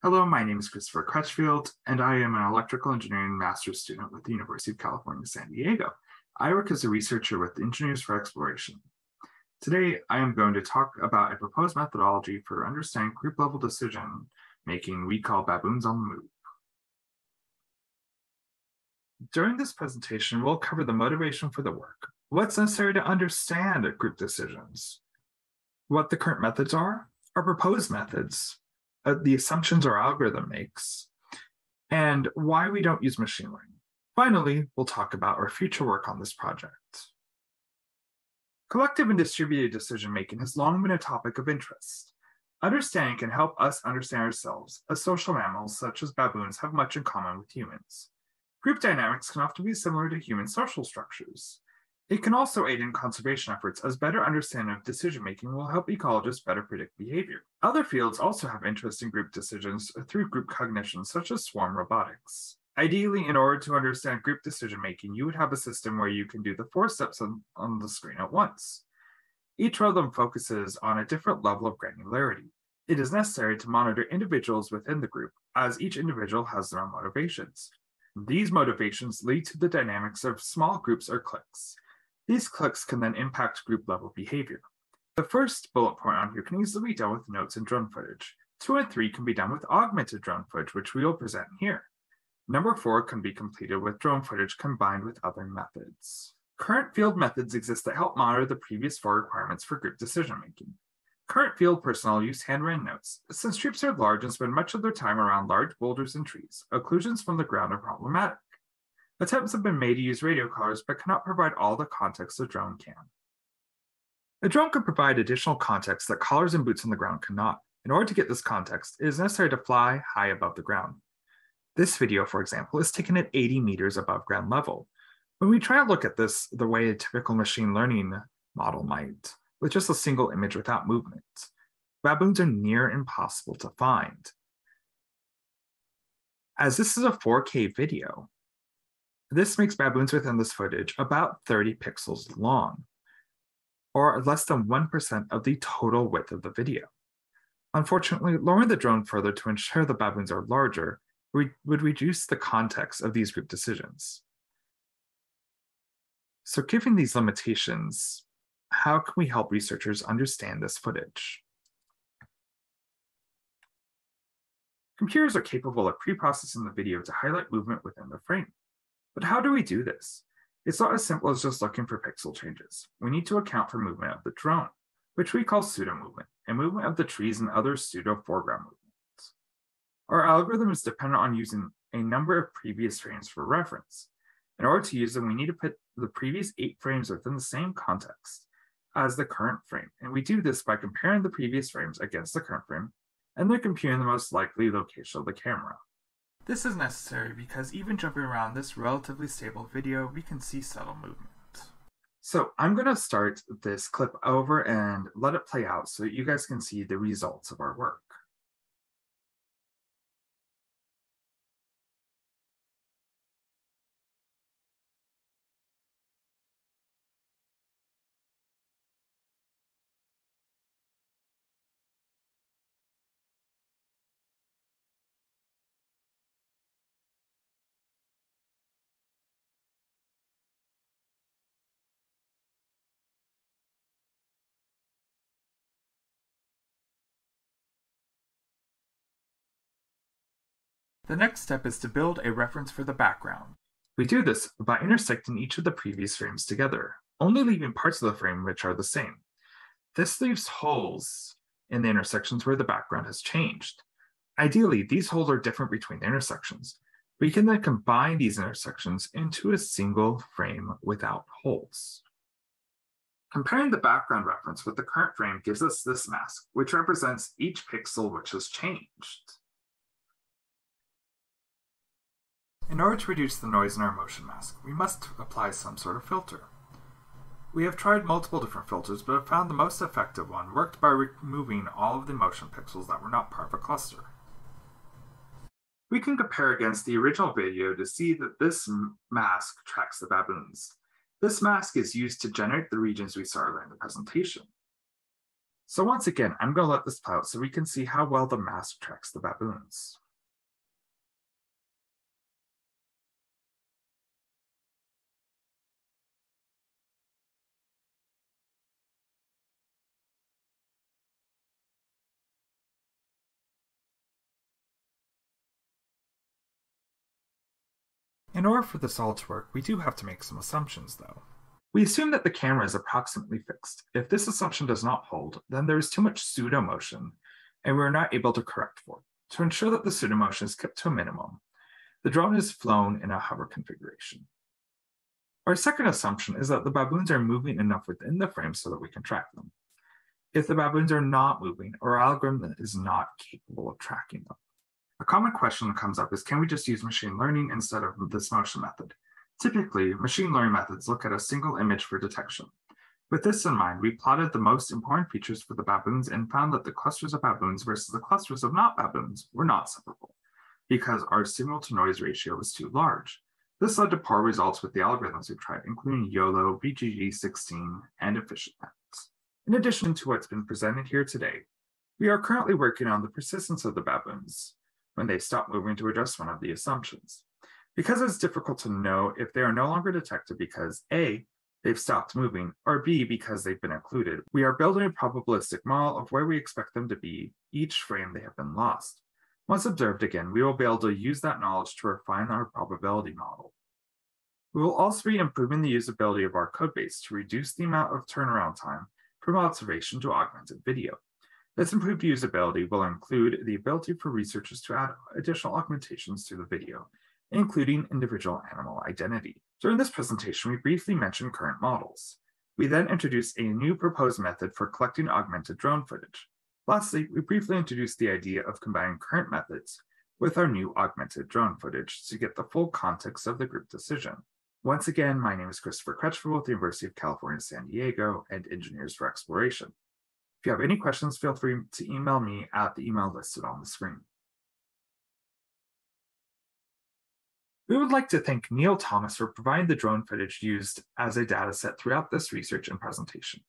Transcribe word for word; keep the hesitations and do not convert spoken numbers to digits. Hello, my name is Christopher Crutchfield, and I am an electrical engineering master's student with the University of California, San Diego. I work as a researcher with Engineers for Exploration. Today, I am going to talk about a proposed methodology for understanding group-level decision making we call baboons on the move. During this presentation, we'll cover the motivation for the work, what's necessary to understand group decisions, what the current methods are, or proposed methods, Uh, the assumptions our algorithm makes, and why we don't use machine learning. Finally, we'll talk about our future work on this project. Collective and distributed decision-making has long been a topic of interest. Understanding can help us understand ourselves, as social mammals such as baboons have much in common with humans. Group dynamics can often be similar to human social structures. It can also aid in conservation efforts, as better understanding of decision-making will help ecologists better predict behavior. Other fields also have interest in group decisions through group cognition, such as swarm robotics. Ideally, in order to understand group decision-making, you would have a system where you can do the four steps on, on the screen at once. Each of them focuses on a different level of granularity. It is necessary to monitor individuals within the group, as each individual has their own motivations. These motivations lead to the dynamics of small groups or cliques. These cliques can then impact group-level behavior. The first bullet point on here can easily be done with notes and drone footage. Two and three can be done with augmented drone footage, which we will present here. Number four can be completed with drone footage combined with other methods. Current field methods exist that help monitor the previous four requirements for group decision-making. Current field personnel use handwritten notes. Since troops are large and spend much of their time around large boulders and trees, occlusions from the ground are problematic. Attempts have been made to use radio collars, but cannot provide all the context a drone can. A drone can provide additional context that collars and boots on the ground cannot. In order to get this context, it is necessary to fly high above the ground. This video, for example, is taken at eighty meters above ground level. When we try to look at this the way a typical machine learning model might, with just a single image without movement, baboons are near impossible to find. As this is a four K video, this makes baboons within this footage about thirty pixels long, or less than one percent of the total width of the video. Unfortunately, lowering the drone further to ensure the baboons are larger would reduce the context of these group decisions. So given these limitations, how can we help researchers understand this footage? Computers are capable of pre-processing the video to highlight movement within the frame. But how do we do this? It's not as simple as just looking for pixel changes. We need to account for movement of the drone, which we call pseudo-movement, and movement of the trees and other pseudo-foreground movements. Our algorithm is dependent on using a number of previous frames for reference. In order to use them, we need to put the previous eight frames within the same context as the current frame, and we do this by comparing the previous frames against the current frame, and then computing the most likely location of the camera. This is necessary because even jumping around this relatively stable video, we can see subtle movement. So I'm going to start this clip over and let it play out so that you guys can see the results of our work. The next step is to build a reference for the background. We do this by intersecting each of the previous frames together, only leaving parts of the frame which are the same. This leaves holes in the intersections where the background has changed. Ideally, these holes are different between the intersections. We can then combine these intersections into a single frame without holes. Comparing the background reference with the current frame gives us this mask, which represents each pixel which has changed. In order to reduce the noise in our motion mask, we must apply some sort of filter. We have tried multiple different filters, but have found the most effective one worked by removing all of the motion pixels that were not part of a cluster. We can compare against the original video to see that this mask tracks the baboons. This mask is used to generate the regions we saw earlier in the presentation. So once again, I'm going to let this play out so we can see how well the mask tracks the baboons. In order for this all to work, we do have to make some assumptions, though. We assume that the camera is approximately fixed. If this assumption does not hold, then there is too much pseudo-motion, and we are not able to correct for it. To ensure that the pseudo-motion is kept to a minimum, the drone is flown in a hover configuration. Our second assumption is that the baboons are moving enough within the frame so that we can track them. If the baboons are not moving, our algorithm is not capable of tracking them. A common question that comes up is, can we just use machine learning instead of this motion method? Typically, machine learning methods look at a single image for detection. With this in mind, we plotted the most important features for the baboons and found that the clusters of baboons versus the clusters of not baboons were not separable because our signal to noise ratio was too large. This led to poor results with the algorithms we've tried, including YOLO, V G G sixteen, and EfficientNet. In addition to what's been presented here today, we are currently working on the persistence of the baboons when they stop moving to address one of the assumptions. Because it's difficult to know if they are no longer detected because A, they've stopped moving, or B, because they've been included, we are building a probabilistic model of where we expect them to be each frame they have been lost. Once observed again, we will be able to use that knowledge to refine our probability model. We will also be improving the usability of our codebase to reduce the amount of turnaround time from observation to augmented video. This improved usability will include the ability for researchers to add additional augmentations to the video, including individual animal identity. During this presentation, we briefly mentioned current models. We then introduced a new proposed method for collecting augmented drone footage. Lastly, we briefly introduced the idea of combining current methods with our new augmented drone footage to get the full context of the group decision. Once again, my name is Christopher Crutchfield with the University of California, San Diego and Engineers for Exploration. If you have any questions, feel free to email me at the email listed on the screen. We would like to thank Neil Thomas for providing the drone footage used as a dataset throughout this research and presentation.